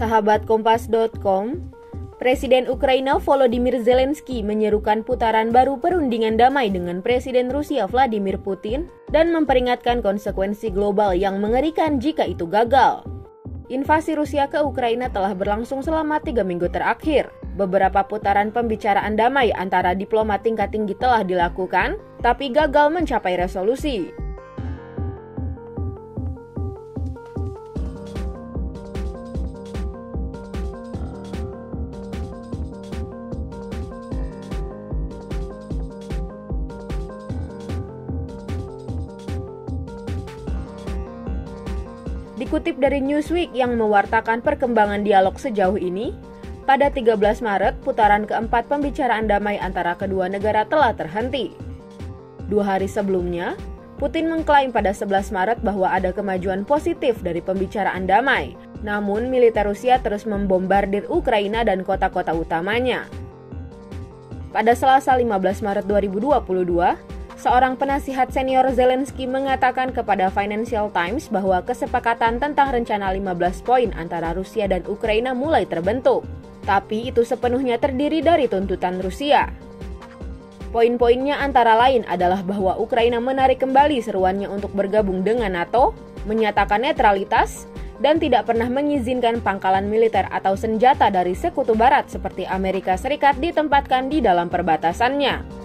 Sahabat Kompas.com, Presiden Ukraina Volodymyr Zelensky menyerukan putaran baru perundingan damai dengan Presiden Rusia Vladimir Putin dan memperingatkan konsekuensi global yang mengerikan jika itu gagal. Invasi Rusia ke Ukraina telah berlangsung selama 3 minggu terakhir. Beberapa putaran pembicaraan damai antara diplomat tingkat tinggi telah dilakukan, tapi gagal mencapai resolusi. Dikutip dari Newsweek yang mewartakan perkembangan dialog sejauh ini, pada 13 Maret putaran keempat pembicaraan damai antara kedua negara telah terhenti. 2 hari sebelumnya, Putin mengklaim pada 11 Maret bahwa ada kemajuan positif dari pembicaraan damai, namun militer Rusia terus membombardir Ukraina dan kota-kota utamanya. Pada Selasa 15 Maret 2022, seorang penasihat senior Zelensky mengatakan kepada Financial Times bahwa kesepakatan tentang rencana 15 poin antara Rusia dan Ukraina mulai terbentuk. Tapi itu sepenuhnya terdiri dari tuntutan Rusia. Poin-poinnya antara lain adalah bahwa Ukraina menarik kembali seruannya untuk bergabung dengan NATO, menyatakan netralitas, dan tidak pernah mengizinkan pangkalan militer atau senjata dari Sekutu Barat seperti Amerika Serikat ditempatkan di dalam perbatasannya.